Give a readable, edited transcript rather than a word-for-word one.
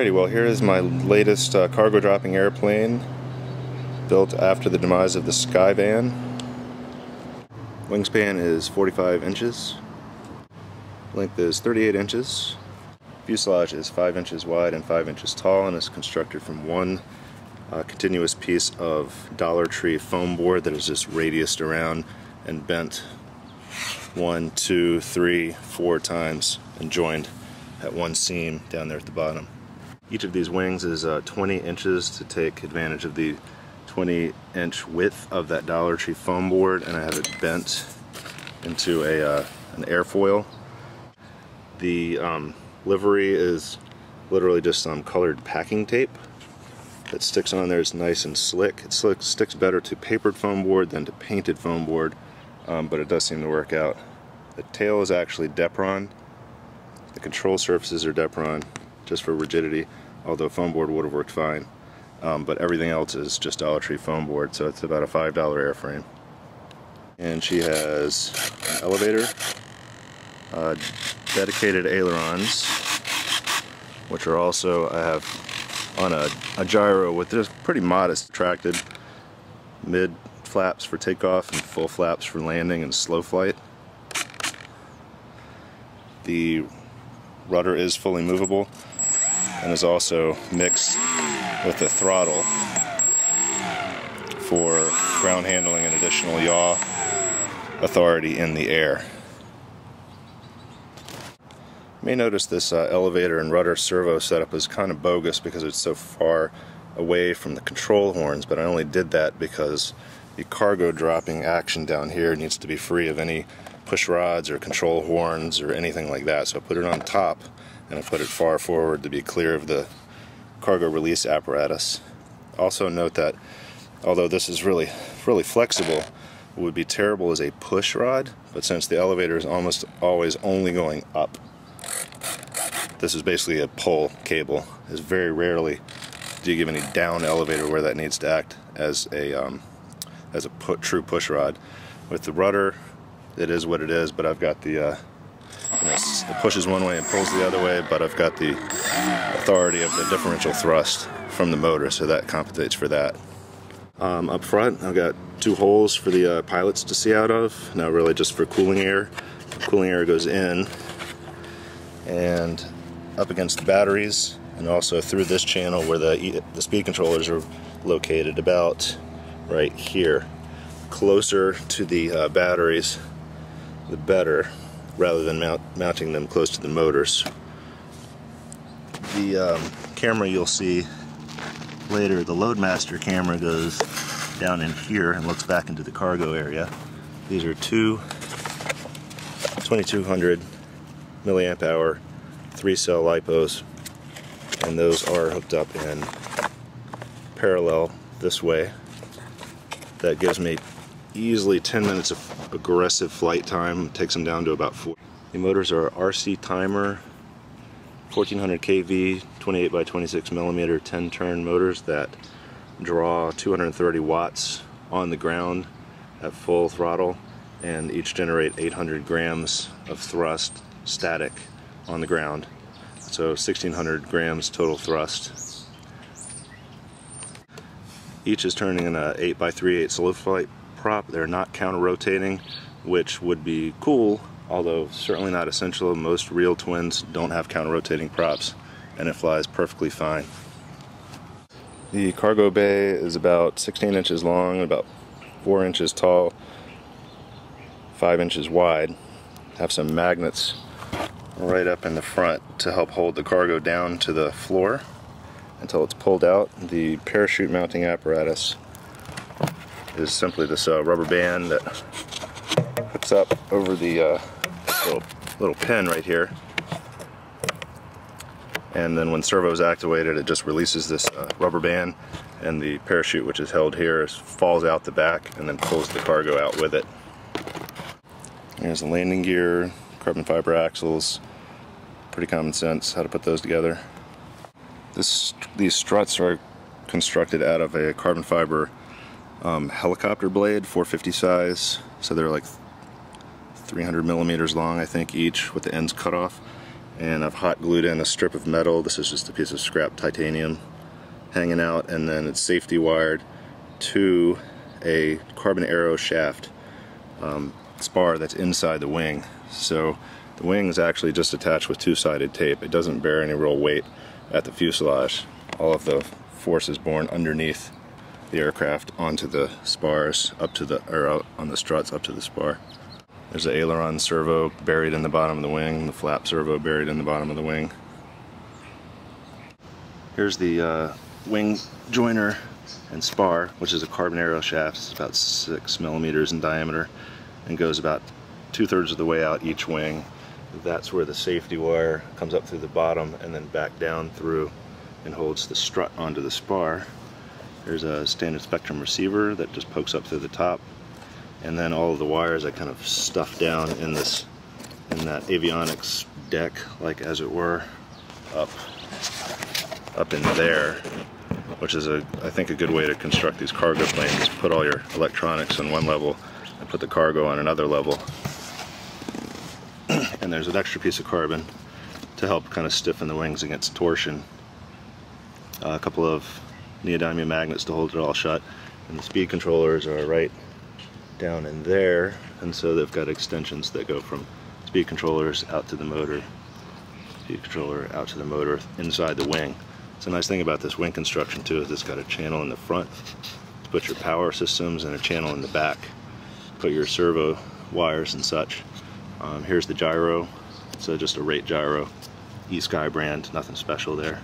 Alrighty, well here is my latest cargo dropping airplane, built after the demise of the Skyvan. Wingspan is 45 inches, length is 38 inches, fuselage is 5 inches wide and 5 inches tall, and is constructed from one continuous piece of Dollar Tree foam board that is just radiused around and bent 4 times and joined at one seam down there at the bottom. Each of these wings is 20 inches to take advantage of the 20-inch width of that Dollar Tree foam board, and I have it bent into an airfoil. The livery is literally just some colored packing tape that sticks on there. It's nice and slick. It sticks better to papered foam board than to painted foam board, but it does seem to work out. The tail is actually Depron. The control surfaces are Depron, just for rigidity, although foam board would have worked fine. But everything else is just Dollar Tree foam board, so it's about a $5 airframe. And she has an elevator, dedicated ailerons, which are also, I have on a gyro with just pretty modest tracted mid flaps for takeoff and full flaps for landing and slow flight. The rudder is fully movable and is also mixed with the throttle for ground handling and additional yaw authority in the air. You may notice this elevator and rudder servo setup is kind of bogus because it's so far away from the control horns, but I only did that because the cargo dropping action down here needs to be free of any push rods or control horns or anything like that. So I put it on top and I put it far forward to be clear of the cargo release apparatus. Also note that although this is really flexible, it would be terrible as a push rod, but since the elevator is almost always only going up, this is basically a pull cable. It's very rarely do you give any down elevator where that needs to act as a true push rod. With the rudder, it is what it is, but I've got the, it pushes one way and pulls the other way, but I've got the authority of the differential thrust from the motor, so that compensates for that. Up front, I've got 2 holes for the pilots to see out of, now really just for cooling air. Cooling air goes in and up against the batteries, and also through this channel where the speed controllers are located, about right here. Closer to the batteries, the better, rather than mounting them close to the motors. The camera you'll see later, the Loadmaster camera, goes down in here and looks back into the cargo area. These are 2 2200 milliamp hour 3-cell LiPos, and those are hooked up in parallel this way. That gives me easily 10 minutes of aggressive flight time. It takes them down to about 4. The motors are RC Timer 1400 kV 28 by 26 millimeter 10-turn motors that draw 230 watts on the ground at full throttle, and each generate 800 grams of thrust static on the ground, so 1600 grams total thrust. Each is turning in a 8x3/8 slow flight prop. They're not counter-rotating, which would be cool, although certainly not essential. Most real twins don't have counter-rotating props, and it flies perfectly fine. The cargo bay is about 16 inches long, about 4 inches tall, 5 inches wide. Have some magnets right up in the front to help hold the cargo down to the floor until it's pulled out. The parachute mounting apparatus is simply this rubber band that hooks up over the little pin right here, and then when servo is activated, it just releases this rubber band, and the parachute, which is held here, falls out the back and then pulls the cargo out with it. Here's the landing gear, carbon fiber axles, pretty common sense how to put those together. These struts are constructed out of a carbon fiber helicopter blade, 450 size, so they're like 300 millimeters long, I think, each, with the ends cut off, and I've hot glued in a strip of metal. This is just a piece of scrap titanium hanging out, and then it's safety wired to a carbon aero shaft spar that's inside the wing. So the wing is actually just attached with two-sided tape. It doesn't bear any real weight at the fuselage. All of the force is borne underneath the aircraft onto the spars, up to the, or on the struts up to the spar. There's the aileron servo buried in the bottom of the wing, the flap servo buried in the bottom of the wing. Here's the wing joiner and spar, which is a carbon aero shaft. It's about 6 millimeters in diameter and goes about 2/3 of the way out each wing. That's where the safety wire comes up through the bottom and then back down through and holds the strut onto the spar. There's a standard spectrum receiver that just pokes up through the top, and then all of the wires I kind of stuff down in this, in that avionics deck, like as it were, up in there, which is I think a good way to construct these cargo planes. Put all your electronics on one level and put the cargo on another level. And there's an extra piece of carbon to help kind of stiffen the wings against torsion. A couple of neodymium magnets to hold it all shut, and the speed controllers are right down in there, and so they've got extensions that go from speed controllers out to the motor, speed controller out to the motor inside the wing. It's a nice thing about this wing construction too is it's got a channel in the front to put your power systems and a channel in the back to put your servo wires and such. Here's the gyro, so just a rate gyro, E-Sky brand, nothing special there.